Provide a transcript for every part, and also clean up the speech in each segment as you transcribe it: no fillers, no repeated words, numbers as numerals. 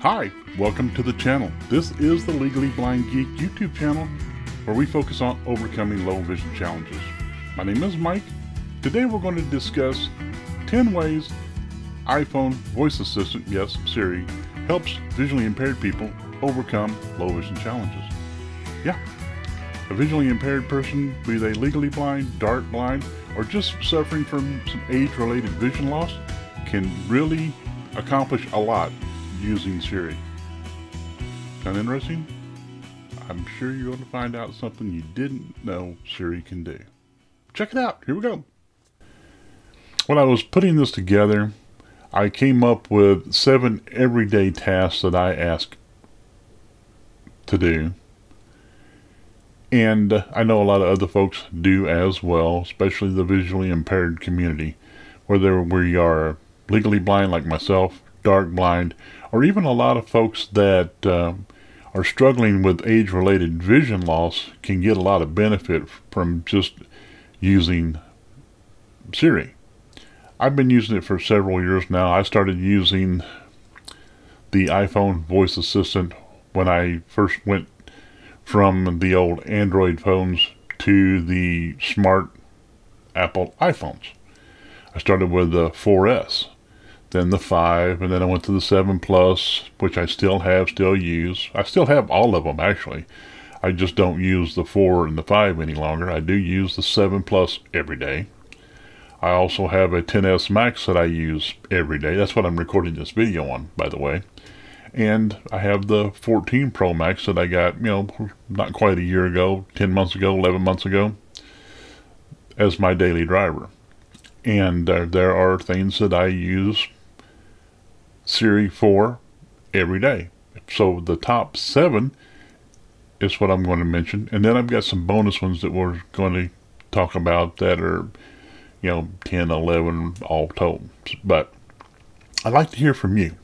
Hi, welcome to the channel. This is the Legally Blind Geek YouTube channel where we focus on overcoming low vision challenges. My name is Mike. Today we're going to discuss 10 ways iPhone voice assistant, yes, Siri, helps visually impaired people overcome low vision challenges. Yeah, a visually impaired person, be they legally blind, dark blind, or just suffering from some age-related vision loss, can really accomplish a lot using Siri. Sound interesting? I'm sure you're going to find out something you didn't know Siri can do. Check it out. Here we go. When I was putting this together, I came up with 7 everyday tasks that I ask to do. And I know a lot of other folks do as well, especially the visually impaired community, whether we are legally blind like myself, dark blind, or even a lot of folks that are struggling with age-related vision loss can get a lot of benefit from just using Siri. I've been using it for several years now. I started using the iPhone voice assistant when I first went from the old Android phones to the smart Apple iPhones. I started with the 4S, then the 5, and then I went to the 7 Plus, which I still use. I still have all of them, actually. I just don't use the 4 and the 5 any longer. I do use the 7 Plus every day. I also have a 10S Max that I use every day. That's what I'm recording this video on, by the way. And I have the 14 Pro Max that I got, you know, not quite a year ago, 10 months ago, 11 months ago, as my daily driver. And there are things that I use Siri for every day. So the top 7 is what I'm going to mention. And then I've got some bonus ones that we're going to talk about that are, you know, 10, 11, all told. But I'd like to hear from you.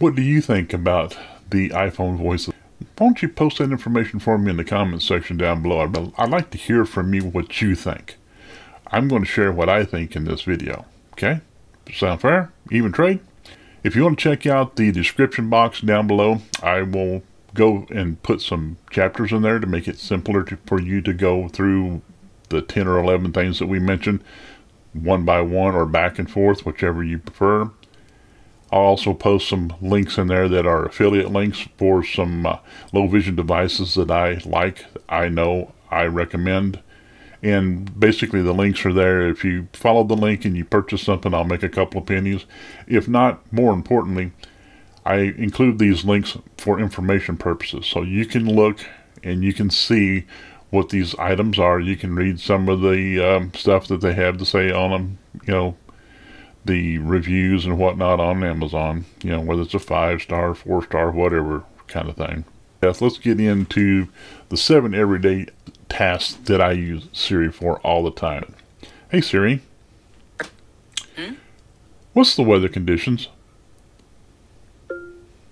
What do you think about the iPhone voice? Why don't you post that information for me in the comments section down below? I'd like to hear from you what you think. I'm going to share what I think in this video. Okay? Sound fair? Even trade? If you want to check out the description box down below, I will go and put some chapters in there to make it simpler for you to go through the 10 or 11 things that we mentioned, one by one or back and forth, whichever you prefer. I'll also post some links in there that are affiliate links for some low vision devices that I like, I know, I recommend. And basically the links are there. If you follow the link and you purchase something, I'll make a couple of pennies. If not, more importantly, I include these links for information purposes. So you can look and you can see what these items are. You can read some of the stuff that they have to say on them, you know, the reviews and whatnot on Amazon, you know, whether it's a 5-star, 4-star, whatever kind of thing. Yes, let's get into the 7 everyday tasks that I use Siri for all the time. Hey Siri, What's the weather conditions?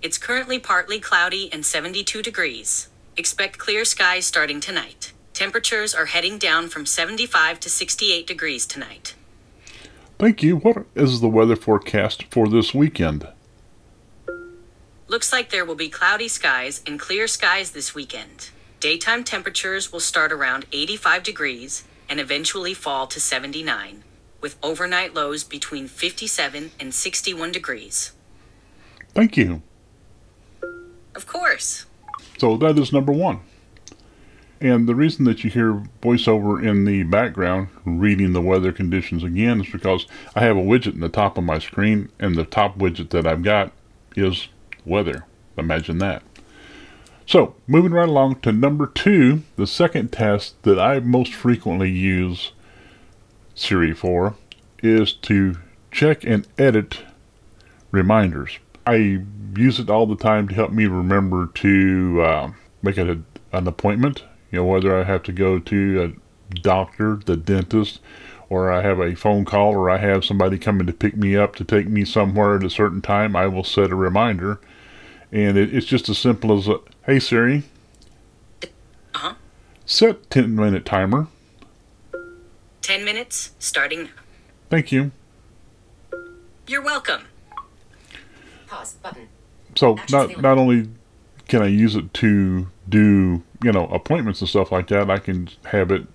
It's currently partly cloudy and 72 degrees. Expect clear skies starting tonight. Temperatures are heading down from 75 to 68 degrees tonight. Thank you. What is the weather forecast for this weekend? Looks like there will be cloudy skies and clear skies this weekend. Daytime temperatures will start around 85 degrees and eventually fall to 79, with overnight lows between 57 and 61 degrees. Thank you. Of course. So that is number 1. And the reason that you hear voiceover in the background reading the weather conditions again is because I have a widget in the top of my screen, and the top widget that I've got is weather. Imagine that. So moving right along to number 2, the second task that I most frequently use Siri for is to check and edit reminders. I use it all the time to help me remember to make an appointment, you know, whether I have to go to a doctor, the dentist, or I have a phone call, or I have somebody coming to pick me up to take me somewhere at a certain time. I will set a reminder, and it's just as simple as, hey Siri, set 10-minute timer. 10 minutes starting now. Thank you. You're welcome. Pause button. So not only can I use it to do, you know, appointments and stuff like that, I can have it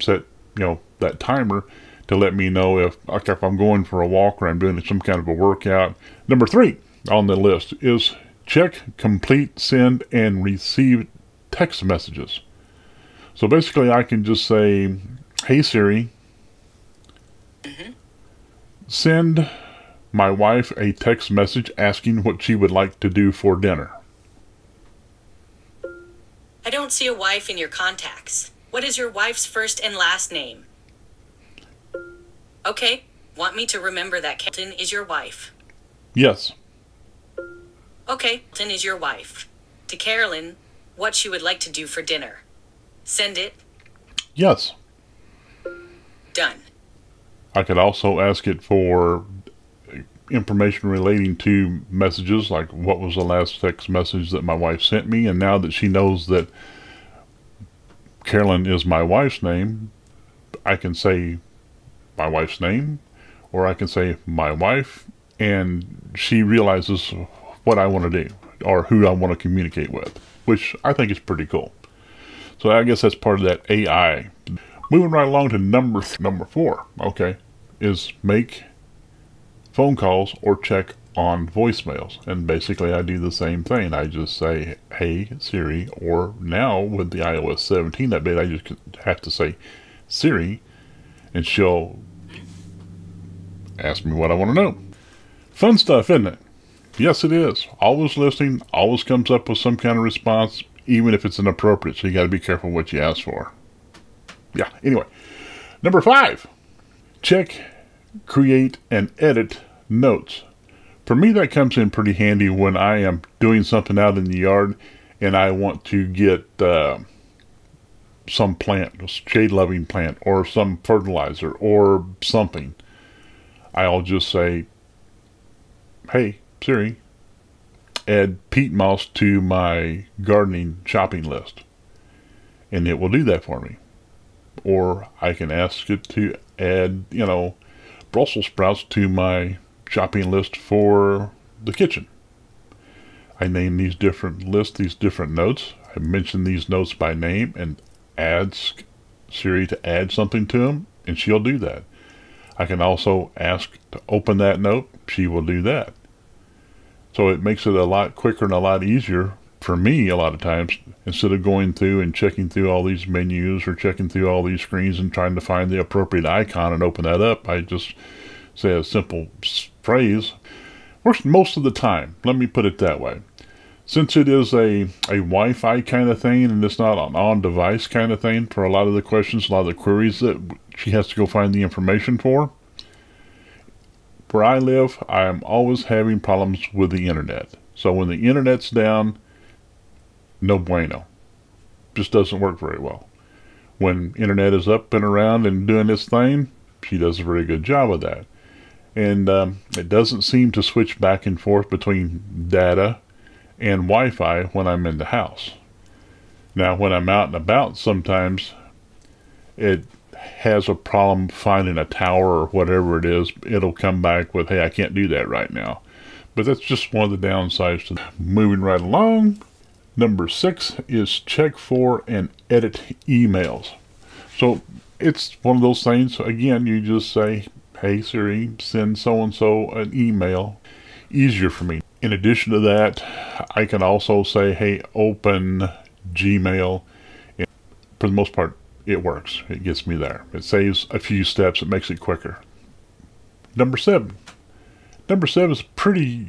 set, you know, that timer to let me know if I'm going for a walk or I'm doing some kind of a workout. Number 3 on the list is check, complete, send, and receive text messages. So basically I can just say, hey Siri, send my wife a text message asking what she would like to do for dinner. I don't see a wife in your contacts. What is your wife's first and last name? Okay, want me to remember that Kelton is your wife? Yes. Okay, Kelton is your wife. To Carolyn, what she would like to do for dinner. Send it. Yes. Done. I could also ask it for information relating to messages, like what was the last text message that my wife sent me, and now that she knows that Carolyn is my wife's name, I can say my wife's name, or I can say my wife, and she realizes what I want to do, or who I want to communicate with, which I think is pretty cool. So I guess that's part of that AI. Moving right along to number 4, okay, is make phone calls or check on voicemails. And basically I do the same thing. I just say, hey Siri, or now with the iOS 17 update, I just have to say Siri, and she'll ask me what I want to know. Fun stuff, isn't it? Yes, it is. Always listening, always comes up with some kind of response, even if it's inappropriate. So you got to be careful what you ask for. Yeah, anyway. Number 5, check, create, and edit notes. For me, that comes in pretty handy when I am doing something out in the yard and I want to get some plant, a shade-loving plant, or some fertilizer, or something. I'll just say, hey, Siri, add peat moss to my gardening shopping list. And it will do that for me. Or I can ask it to add, you know, Brussels sprouts to my shopping list for the kitchen. I name these different lists, these different notes. I mention these notes by name and ask Siri to add something to them, and she'll do that. I can also ask to open that note. She will do that. So it makes it a lot quicker and a lot easier for me a lot of times, instead of going through and checking through all these menus or checking through all these screens and trying to find the appropriate icon and open that up. I just say a simple phrase. Works most of the time. Let me put it that way. Since it is a Wi-Fi kind of thing, and it's not an on-device kind of thing for a lot of the questions, a lot of the queries that she has to go find the information for. Where I live, I am always having problems with the internet. So when the internet's down, no bueno. Just doesn't work very well. When internet is up and around and doing its thing, she does a very good job of that. And it doesn't seem to switch back and forth between data and Wi-Fi when I'm in the house. Now when I'm out and about, sometimes it has a problem finding a tower or whatever it is. It'll come back with, hey, I can't do that right now. But that's just one of the downsides to moving right along. Number 6 is check for and edit emails. So it's one of those things, again, you just say, hey Siri, send so-and-so an email. Easier for me. In addition to that, I can also say, hey, open Gmail. And for the most part, it works. It gets me there. It saves a few steps. It makes it quicker. Number 7. Number 7 is pretty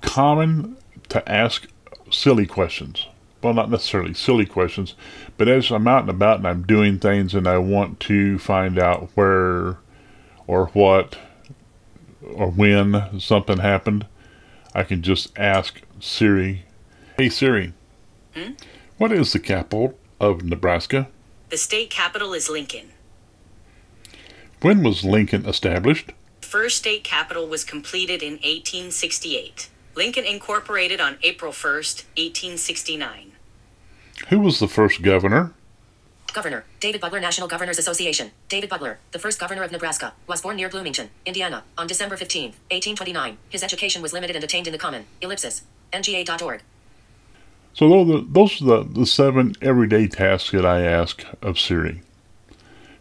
common to ask silly questions. Well, not necessarily silly questions, but as I'm out and about and I'm doing things and I want to find out where or what or when something happened, I can just ask Siri, hey Siri, what is the capital of Nebraska? The state capital is Lincoln. When was Lincoln established? The first state capital was completed in 1868. Lincoln incorporated on April 1st, 1869. Who was the first governor? Governor, David Butler, National Governors Association. David Butler, the first governor of Nebraska, was born near Bloomington, Indiana, on December 15, 1829. His education was limited and attained in the common. nga.org. So those are the 7 everyday tasks that I ask of Siri.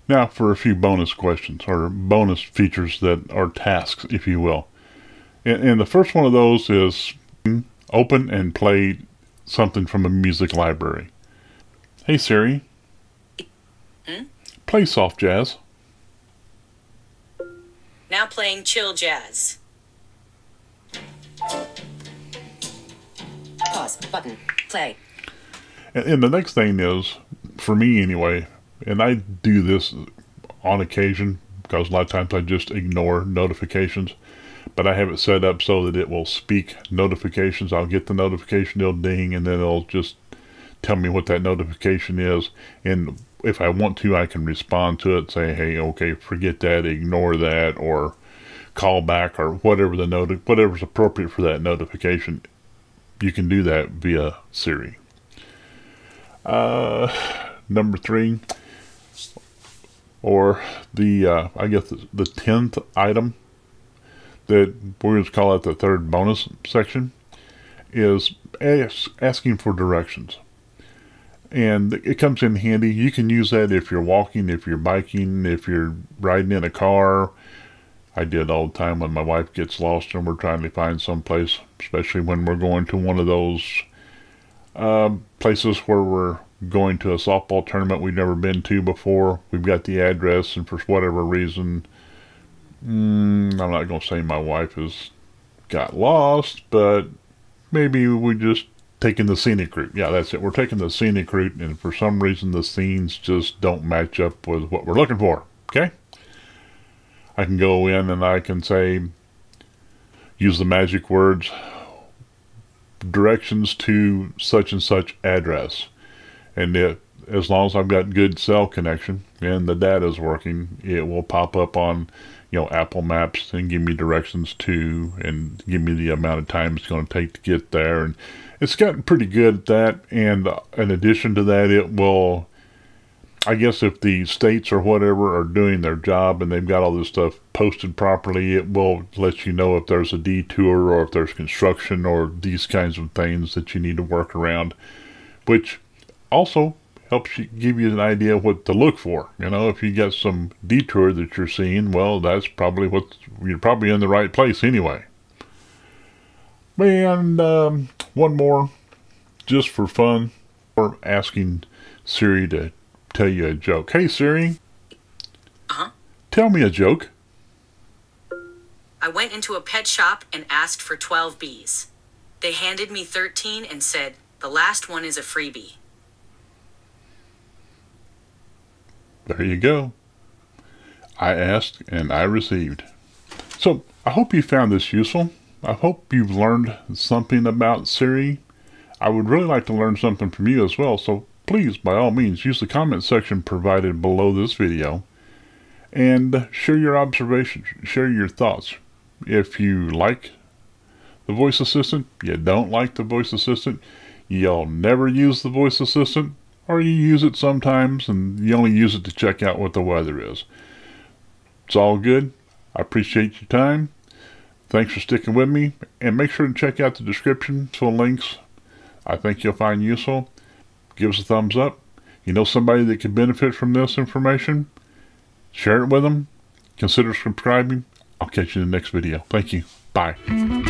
Now for a few bonus questions, or bonus features that are tasks, if you will. And the first one of those is open and play something from a music library. Hey Siri, play soft jazz. Now playing chill jazz. Pause button, play. And the next thing is, for me anyway, and I do this on occasion because a lot of times I just ignore notifications, but I have it set up so that it will speak notifications. I'll get the notification, it'll ding, and then it'll just tell me what that notification is. And if I want to, I can respond to it, say, hey, okay, forget that, ignore that, or call back, or whatever the whatever's appropriate for that notification. You can do that via Siri. Number 3, or the I guess the 10th item that we're going to call it the 3rd bonus section, is asking for directions. And it comes in handy. You can use that if you're walking, if you're biking, if you're riding in a car. I did all the time when my wife gets lost and we're trying to find someplace, especially when we're going to one of those places where we're going to a softball tournament we've never been to before. We've got the address, and for whatever reason, I'm not going to say my wife has got lost, but maybe we just taking the scenic route. Yeah, that's it. We're taking the scenic route, and for some reason the scenes just don't match up with what we're looking for. Okay? I can go in and I can say, use the magic words, directions to such and such address. And it, as long as I've got good cell connection and the data is working, it will pop up on, you know, Apple Maps and give me directions to, and give me the amount of time it's going to take to get there. And it's gotten pretty good at that. And in addition to that, it will, I guess if the states or whatever are doing their job and they've got all this stuff posted properly, it will let you know if there's a detour or if there's construction or these kinds of things that you need to work around, which also helps you, give you an idea of what to look for. You know, if you get some detour that you're seeing, well, that's probably what you're probably in the right place anyway. And one more, just for fun, or asking Siri to tell you a joke. Hey Siri, tell me a joke. I went into a pet shop and asked for 12 bees. They handed me 13 and said, the last one is a freebie. There you go. I asked and I received. So I hope you found this useful. I hope you've learned something about Siri. I would really like to learn something from you as well, so please, by all means, use the comment section provided below this video and share your observations, share your thoughts. If you like the voice assistant, you don't like the voice assistant, you'll never use the voice assistant, or you use it sometimes and you only use it to check out what the weather is. It's all good. I appreciate your time. Thanks for sticking with me, and make sure to check out the description for links I think you'll find useful. Give us a thumbs up. You know somebody that could benefit from this information? Share it with them. Consider subscribing. I'll catch you in the next video. Thank you. Bye.